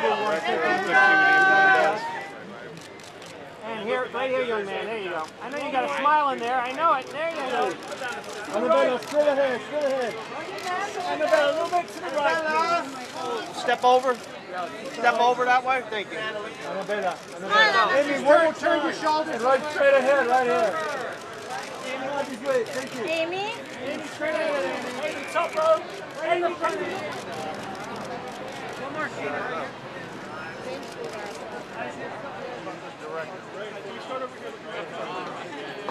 And here, right here, young man, there you go. I know you got a smile in there, I know it. There you go. Annabella, straight ahead, straight ahead. Annabella, a little bit to the right. Step over. Step over that way. Thank you. Annabella, Annabella. Amy, where will turn your shoulders? Right straight ahead, right here. Thank you. Amy? Amy, straight ahead. Amy, top row. Right in front of you. One more seat right here. Direct. Can we start over